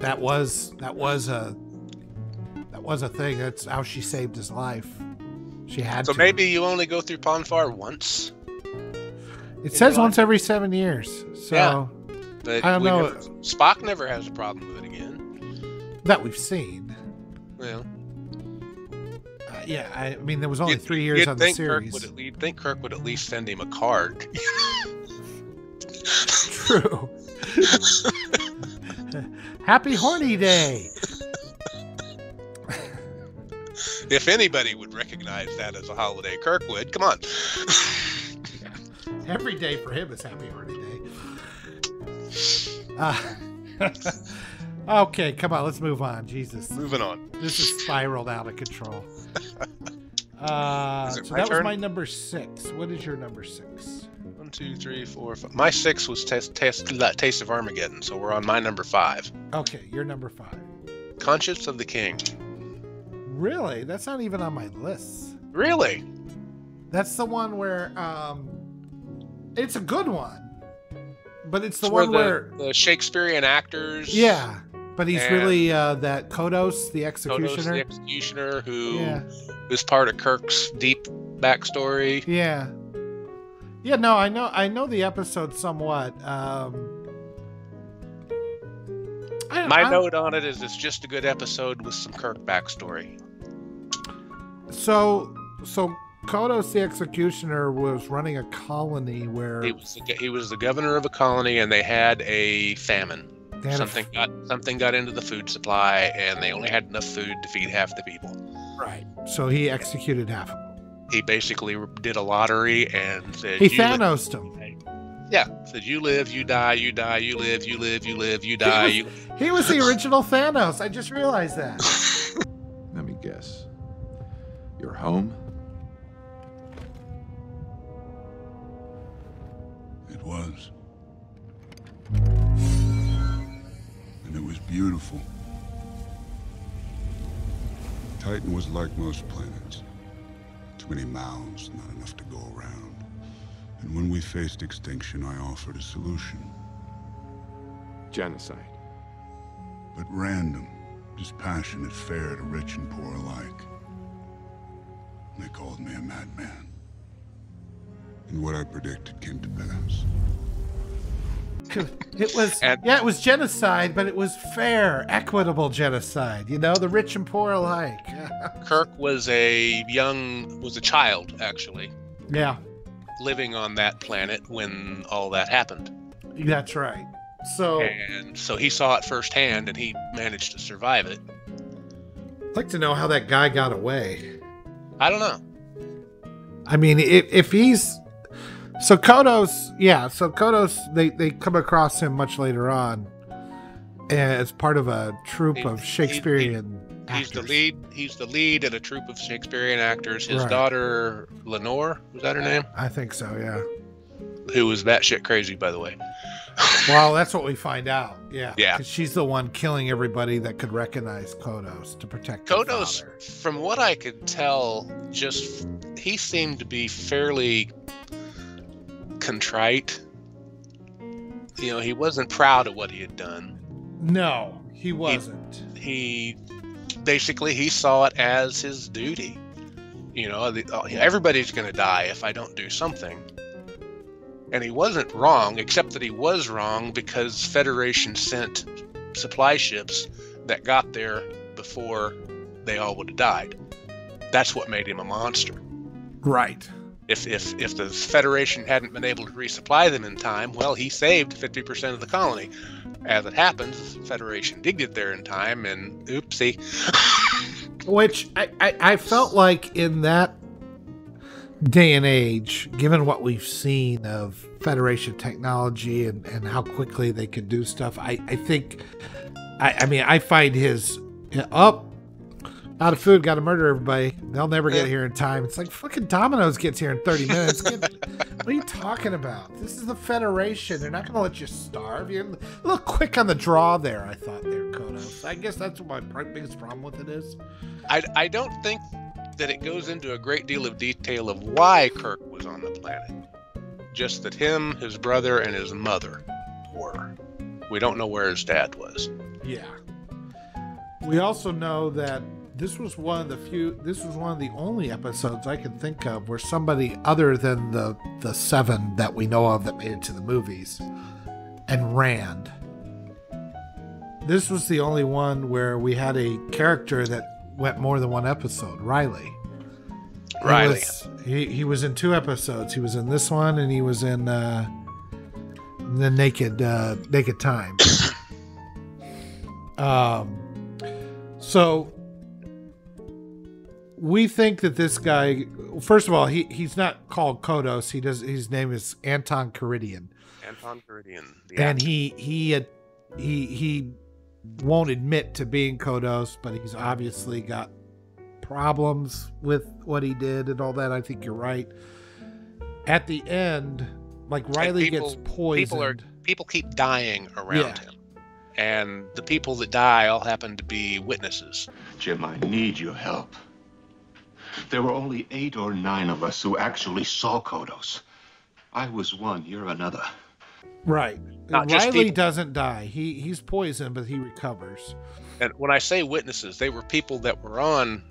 that was a thing. That's how she saved his life. She had. So to. Maybe you only go through Pon farr once. It says once every 7 years. So yeah, but I don't know. Spock never has a problem with it again. That we've seen. Yeah. Yeah, I mean, there was only 3 years on the series. You'd think Kirk would at least send him a card. True. Happy Horny Day! If anybody would recognize that as a holiday, Kirk would. Come on. Every day for him is Happy Horny Day. Okay, come on, let's move on. Jesus. Moving on. This has spiraled out of control. So that was my number 6. What is your number 6? 1, 2, 3, 4, 5. My 6 was Taste of Armageddon, so we're on my number 5. Okay, your number 5. Conscience of the King. Really? That's not even on my list. Really? That's the one where, it's a good one. But it's the one where the Shakespearean actors. Yeah. But he's really that Kodos, the executioner. Kodos, the executioner, who is part of Kirk's deep backstory. Yeah. Yeah, no, I know the episode somewhat. My note on it is it's just a good episode with some Kirk backstory. So Kodos the executioner was running a colony where he was the governor of a colony, and they had a famine. Something got into the food supply, and they only had enough food to feed half the people. Right. So he executed half of them. He basically did a lottery and said, he Thanos'd him. Yeah. Said, you live, you die, you die, you live, you live, you live, you die. He was the original Thanos. I just realized that. Let me guess. You're home? It was. And it was beautiful. Titan was like most planets. Too many mouths, not enough to go around. And when we faced extinction, I offered a solution. Genocide. But random, dispassionate, fair to rich and poor alike. And they called me a madman. And what I predicted came to pass. It was, it was genocide, but it was fair, equitable genocide. You know, the rich and poor alike. Kirk was a child, actually. Yeah. Living on that planet when all that happened. That's right. So he saw it firsthand, and he managed to survive it. I'd like to know how that guy got away. I don't know. I mean, if he's... So Kodos, they come across him much later on as part of a troupe of Shakespearean actors. He's the lead in a troupe of Shakespearean actors. His daughter, Lenore, was that her name? I think so, yeah. Who was batshit crazy, by the way. Well, that's what we find out, yeah. Yeah. 'Cause she's the one killing everybody that could recognize Kodos to protect Kodos, from what I could tell, just he seemed to be fairly... contrite. You know, he wasn't proud of what he had done. No, he wasn't. He basically saw it as his duty. You know, everybody's going to die if I don't do something. And he wasn't wrong, except that he was wrong because Federation sent supply ships that got there before they all would have died. That's what made him a monster. Right. If the Federation hadn't been able to resupply them in time, well, he saved 50% of the colony. As it happens, the Federation did get there in time, and oopsie. Which I felt like in that day and age, given what we've seen of Federation technology and how quickly they could do stuff, I think, I mean, I find his out of food, got to murder everybody. They'll never get here in time. It's like fucking Domino's gets here in 30 minutes. What are you talking about? This is the Federation. They're not going to let you starve. You're a little quick on the draw there, I thought, there, Kodos. I guess that's what my biggest problem with it is. I don't think that it goes into a great deal of detail of why Kirk was on the planet. Just that him, his brother, and his mother were. We don't know where his dad was. Yeah. We also know that this was one of the few, this was one of the only episodes I can think of where somebody other than the seven that we know of that made it to the movies and Rand. This was the only one where we had a character that went more than one episode, Riley. He was in two episodes. He was in this one and he was in the Naked Time. So we think that this guy, first of all, he's not called Kodos. He does. His name is Anton Caridian. Anton Caridian. And he won't admit to being Kodos, but he's obviously got problems with what he did and all that. I think you're right. At the end, like Riley gets poisoned. People keep dying around him. And the people that die all happen to be witnesses. Jim, I need your help. There were only 8 or 9 of us who actually saw Kodos. I was one, you're another. Right. Riley doesn't die. He's poisoned, but he recovers. And when I say witnesses, they were people that were on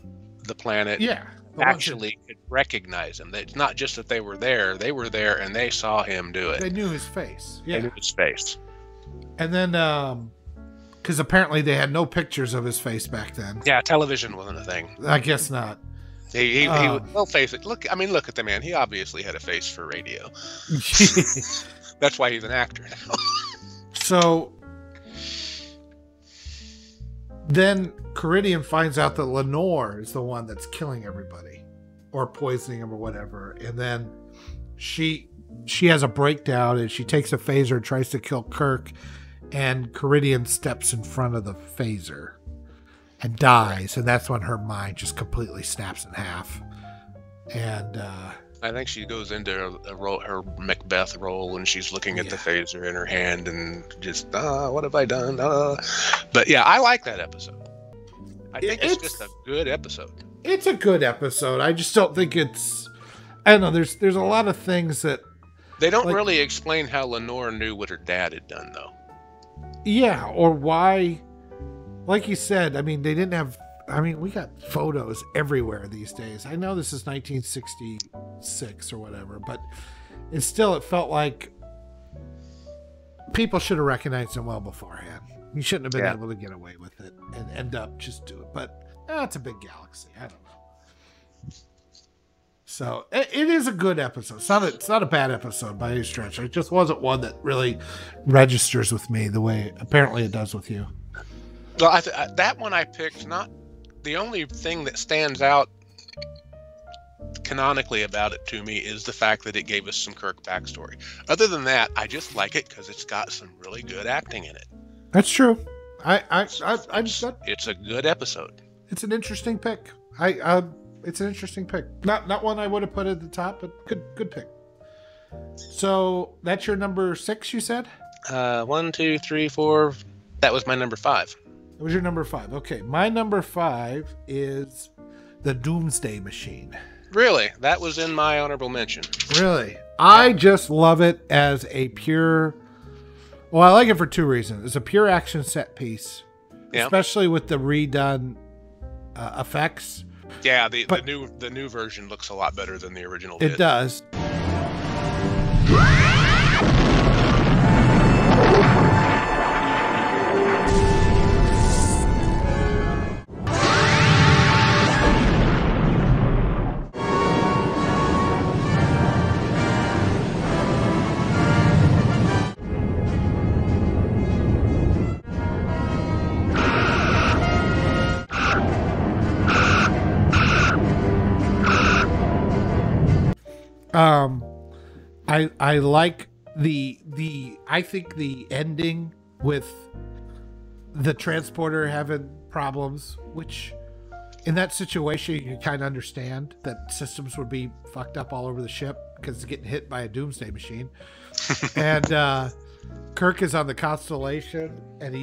the planet. Yeah. Actually could recognize him. It's not just that they were there. They were there and they saw him do it. They knew his face. Yeah. They knew his face. And then, because apparently they had no pictures of his face back then. Yeah, television wasn't a thing. I guess not. Well, face it. Look, I mean, look at the man. He obviously had a face for radio. That's why he's an actor now. So then Caridian finds out that Lenore is the one that's killing everybody, or poisoning him, or whatever. And then she has a breakdown and she takes a phaser and tries to kill Kirk, and Caridian steps in front of the phaser and dies. And that's when her mind just completely snaps in half. And I think she goes into her Macbeth role and she's looking at the phaser in her hand and just, what have I done? But yeah, I like that episode. I think it's just a good episode. It's a good episode. I just don't think it's, I don't know. There's a lot of things that they don't really explain how Lenore knew what her dad had done, though. Yeah, or why, like you said, I mean, they didn't have, I mean, we got photos everywhere these days. I know this is 1966 or whatever, but it's still, it felt like people should have recognized him well beforehand. You shouldn't have been able to get away with it and end up just do it. But it's a big galaxy. I don't know. So it is a good episode. It's not a bad episode by any stretch. It just wasn't one that really registers with me the way apparently it does with you. Well, that one I picked. Not the only thing that stands out canonically about it to me is the fact that it gave us some Kirk backstory. Other than that, I just like it because it's got some really good acting in it. That's true. It's a good episode. It's an interesting pick. It's an interesting pick. Not one I would have put at the top, but good pick. So that's your number 6, you said? 1, 2, 3, 4. That was my number 5. It was your number 5. Okay, my number 5 is the Doomsday Machine. Really? That was in my honorable mention. Really? I just love it as a pure... Well, I like it for 2 reasons. It's a pure action set piece, especially with the redone effects. Yeah, the new version looks a lot better than the original did. It does. I like I think the ending with the transporter having problems, which in that situation, you kind of understand that systems would be fucked up all over the ship because it's getting hit by a doomsday machine. And Kirk is on the Constellation, and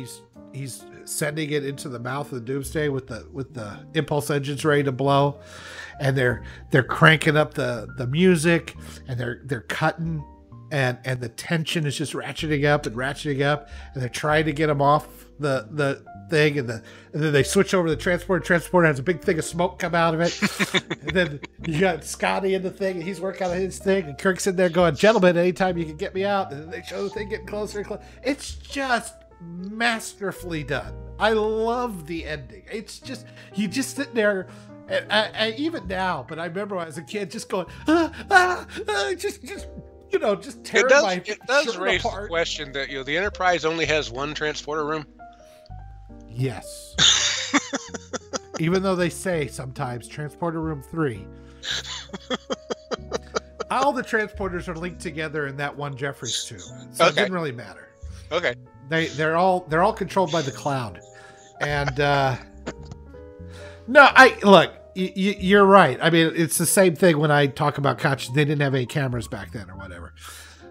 he's sending it into the mouth of the doomsday with the impulse engines ready to blow, and they're cranking up the music, and they're cutting, and the tension is just ratcheting up, and they're trying to get them off the thing, and then they switch over to the transporter has a big thing of smoke come out of it. And then you got Scotty in the thing, and he's working on his thing, and Kirk's in there going, "Gentlemen, anytime you can get me out." And then they show the thing getting closer and closer. It's just masterfully done. I love the ending. It's just, you just sit there, and I even now, but I remember when I was a kid just going, just you know, just tear my shirt apart. It does raise the question that, you know, the Enterprise only has one transporter room. Yes. Even though they say sometimes transporter room 3. All the transporters are linked together in that one Jeffries 2. So okay. It didn't really matter. Okay. They're all controlled by the cloud. And no, I look, you're right. I mean, it's the same thing when I talk about conscious. They didn't have any cameras back then or whatever.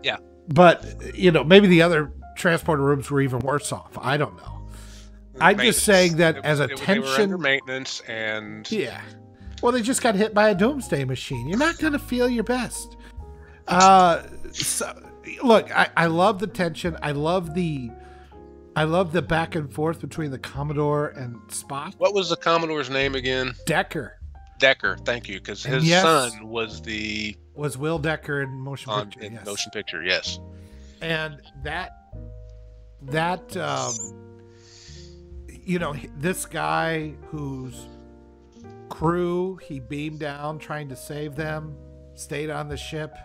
Yeah. But, you know, maybe the other transporter rooms were even worse off. I don't know. I'm just saying that as a tension, they were under maintenance, and yeah, well, they just got hit by a doomsday machine. You're not going to feel your best. So, look, I love the tension. I love the back and forth between the Commodore and Spock. What was the Commodore's name again? Decker. Decker. Thank you, because his son was Will Decker in Motion Picture. Motion Picture, yes. And that. You know, this guy whose crew he beamed down trying to save them stayed on the ship,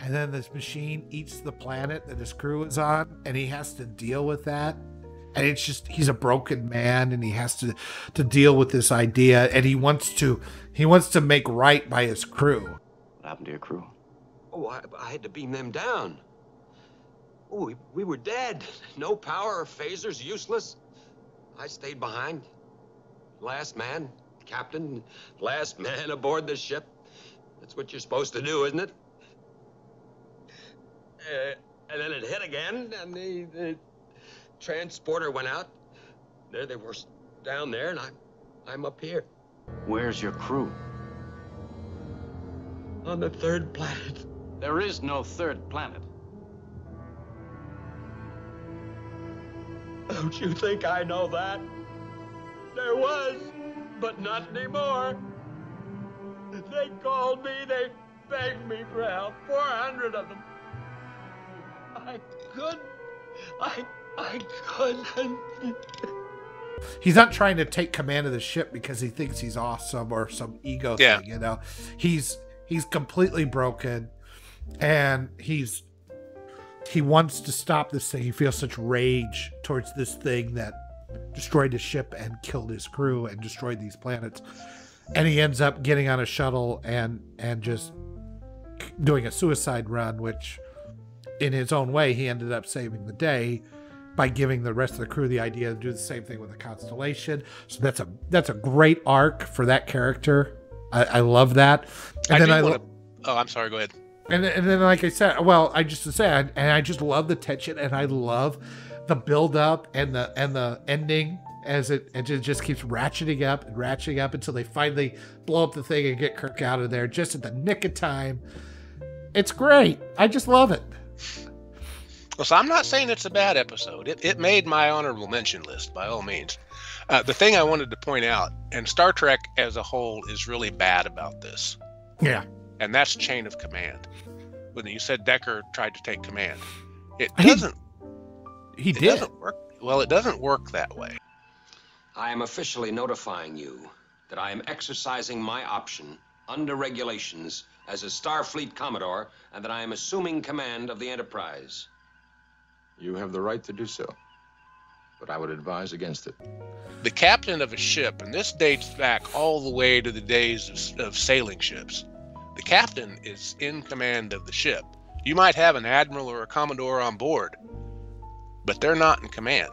and then this machine eats the planet that his crew is on, and he has to deal with that. And it's just, he's a broken man, and he has to deal with this idea, and he wants to make right by his crew. What happened to your crew? Oh, I had to beam them down. Oh, we were dead. No power or phasers, useless. I stayed behind, last man, captain, last man aboard the ship. That's what you're supposed to do, isn't it? And then it hit again, and the transporter went out. There they were down there, and I'm up here. Where's your crew? On the third planet. There is no third planet. Don't you think I know that? There was, but not anymore. They called me, they begged me for help, 400 of them. I couldn't. He's not trying to take command of the ship because he thinks he's awesome or some ego thing, you know? He's completely broken, and he wants to stop this thing. He feels such rage towards this thing that destroyed his ship and killed his crew and destroyed these planets. And he ends up getting on a shuttle and just doing a suicide run, which in his own way, he ended up saving the day by giving the rest of the crew the idea to do the same thing with the Constellation. So that's a great arc for that character. I love that. And then oh, I'm sorry. Go ahead. And then, like I said, well, I just said, and I just love the tension, and I love the build up and the ending as it just keeps ratcheting up until they finally blow up the thing and get Kirk out of there just at the nick of time. It's great. I just love it. Well, so I'm not saying it's a bad episode. It made my honorable mention list by all means. The thing I wanted to point out, and Star Trek as a whole is really bad about this. Yeah. And that's chain of command. When you said Decker tried to take command, it doesn't. Doesn't work. Well, it doesn't work that way. I am officially notifying you that I am exercising my option under regulations as a Starfleet Commodore, and that I am assuming command of the Enterprise. You have the right to do so, but I would advise against it. The captain of a ship, and this dates back all the way to the days of sailing ships. The captain is in command of the ship. You might have an admiral or a commodore on board, but they're not in command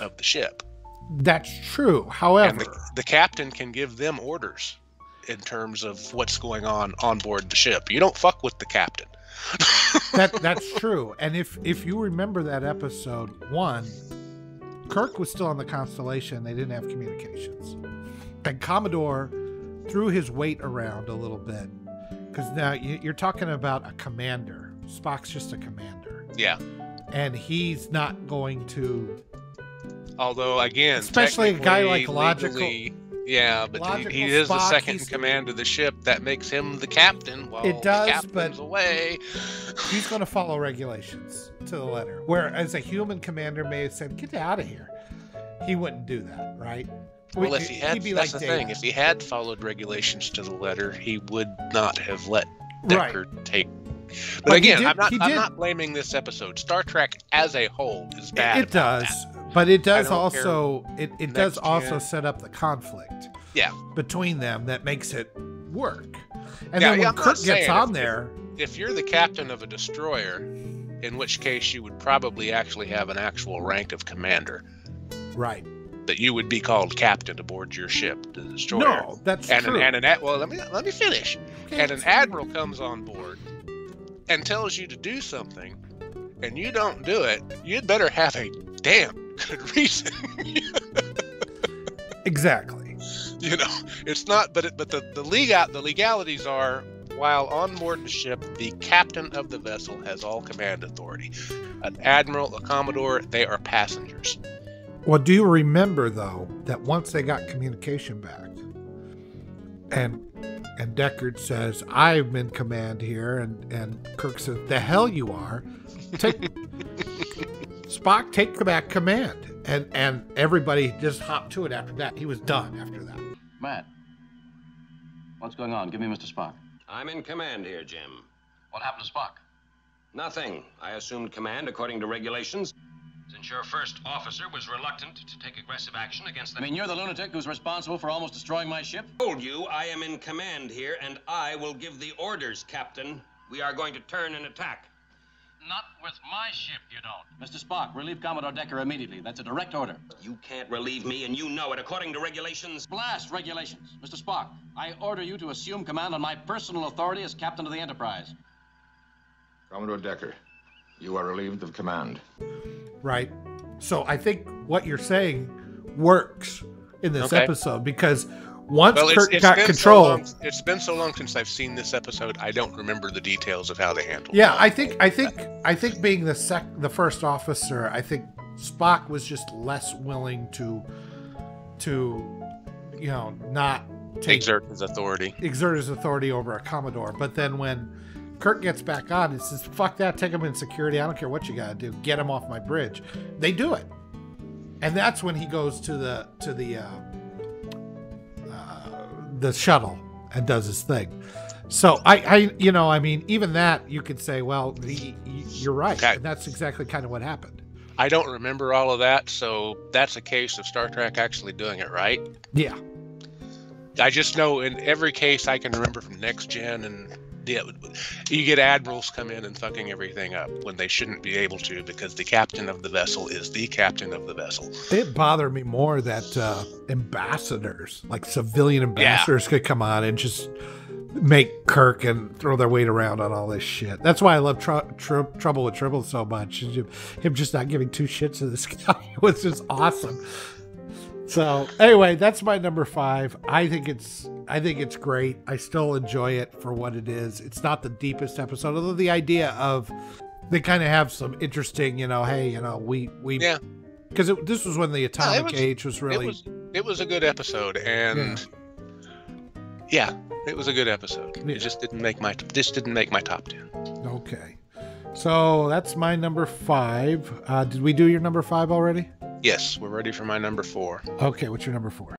of the ship. That's true. However, and the captain can give them orders in terms of what's going on board the ship. You don't fuck with the captain. That's true. And if you remember that episode 1, Kirk was still on the Constellation. They didn't have communications. And Commodore threw his weight around a little bit. Because now you're talking about a commander. Spock's just a commander. Yeah. And he's not going to... Although, again... Especially a guy like legally, Logical... Yeah, but he is the second in command of the ship. That makes him the captain while the captain's away. He's going to follow regulations to the letter. Whereas a human commander may have said, get out of here. He wouldn't do that, right? Well, if he had, that's the thing. If he had followed regulations to the letter, he would not have let Decker take. But again, I'm not blaming this episode. Star Trek as a whole is bad. It does, but it does also it does also set up the conflict. Yeah, between them that makes it work. And then when Kirk gets on there, if you're the captain of a destroyer, in which case you would probably actually have an actual rank of commander. Right. That you would be called captain aboard your ship, the destroyer. No, that's true. Well, let me finish. Okay, and an admiral comes on board and tells you to do something, and you don't do it. You'd better have a damn good reason. Exactly. You know, it's not. But the legalities are, while on board the ship, the captain of the vessel has all command authority. An admiral, a commodore, they are passengers. Well, do you remember, though, that once they got communication back and Deckard says, I'm in command here, and Kirk says, the hell you are. Spock, take back command. And everybody just hopped to it after that. He was done after that. Matt, what's going on? Give me Mr. Spock. I'm in command here, Jim. What happened to Spock? Nothing. I assumed command according to regulations. Since your first officer was reluctant to take aggressive action against them. I mean, you're the lunatic who's responsible for almost destroying my ship? I told you I am in command here, and I will give the orders, Captain. We are going to turn and attack. Not with my ship, you don't. Mr. Spock, relieve Commodore Decker immediately. That's a direct order. You can't relieve me, and you know it. According to regulations... Blast regulations. Mr. Spock, I order you to assume command on my personal authority as captain of the Enterprise. Commodore Decker, you are relieved of command. Right. So I think what you're saying works in this episode, because once Kirk got control... So long, it's been so long since I've seen this episode, I don't remember the details of how they handled it. Yeah, I think being the first officer, I think Spock was just less willing to not exert his authority over a Commodore. But then when Kirk gets back on and says, fuck that, take him in security. I don't care what you gotta do. Get him off my bridge. They do it. And that's when he goes to the shuttle and does his thing. So I mean, even that you could say, well, you're right. And that's exactly kind of what happened. I don't remember all of that. So that's a case of Star Trek actually doing it right. Yeah. I just know in every case I can remember from Next Gen and... Yeah, you get admirals come in and fucking everything up when they shouldn't be able to, because the captain of the vessel is the captain of the vessel. It bothered me more that ambassadors, like civilian ambassadors, could come on and just make Kirk and throw their weight around on all this shit. That's why I love Trouble with Tribbles so much. Him just not giving two shits to this guy was just awesome. So anyway, that's my number 5. I think it's great. I still enjoy it for what it is. It's not the deepest episode, although the idea of they kind of have some interesting, because this was when the atomic age was really. It was a good episode, and it was a good episode. Yeah. It just didn't make my top 10. Okay, so that's my number 5. Did we do your number 5 already? Yes, we're ready for my number 4. Okay, what's your number 4?